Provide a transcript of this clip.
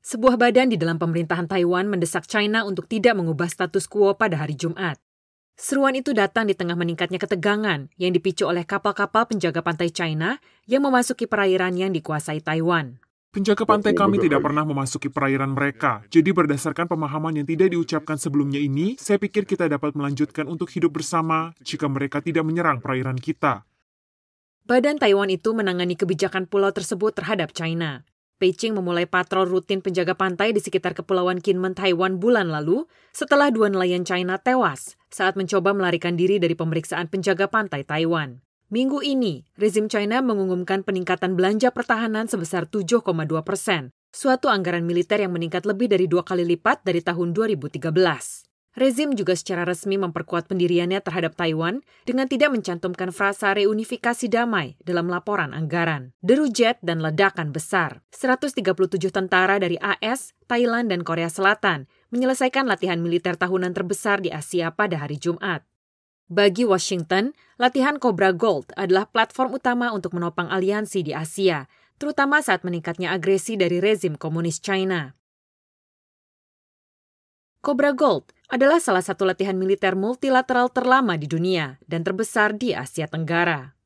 Sebuah badan di dalam pemerintahan Taiwan mendesak China untuk tidak mengubah status quo pada hari Jumat. Seruan itu datang di tengah meningkatnya ketegangan yang dipicu oleh kapal-kapal penjaga pantai China yang memasuki perairan yang dikuasai Taiwan. Penjaga pantai kami tidak pernah memasuki perairan mereka. Jadi berdasarkan pemahaman yang tidak diucapkan sebelumnya ini, saya pikir kita dapat melanjutkan untuk hidup bersama jika mereka tidak menyerang perairan kita. Badan Taiwan itu menangani kebijakan pulau tersebut terhadap China. Beijing memulai patrol rutin penjaga pantai di sekitar Kepulauan Kinmen, Taiwan bulan lalu setelah dua nelayan China tewas saat mencoba melarikan diri dari pemeriksaan penjaga pantai Taiwan. Minggu ini, rezim China mengumumkan peningkatan belanja pertahanan sebesar 7,2%, suatu anggaran militer yang meningkat lebih dari 2 kali lipat dari tahun 2013. Rezim juga secara resmi memperkuat pendiriannya terhadap Taiwan dengan tidak mencantumkan frasa reunifikasi damai dalam laporan anggaran. Deru jet dan ledakan besar. 137 tentara dari AS, Thailand, dan Korea Selatan menyelesaikan latihan militer tahunan terbesar di Asia pada hari Jumat. Bagi Washington, latihan Cobra Gold adalah platform utama untuk menopang aliansi di Asia, terutama saat meningkatnya agresi dari rezim komunis China. Cobra Gold adalah salah satu latihan militer multilateral terlama di dunia dan terbesar di Asia Tenggara.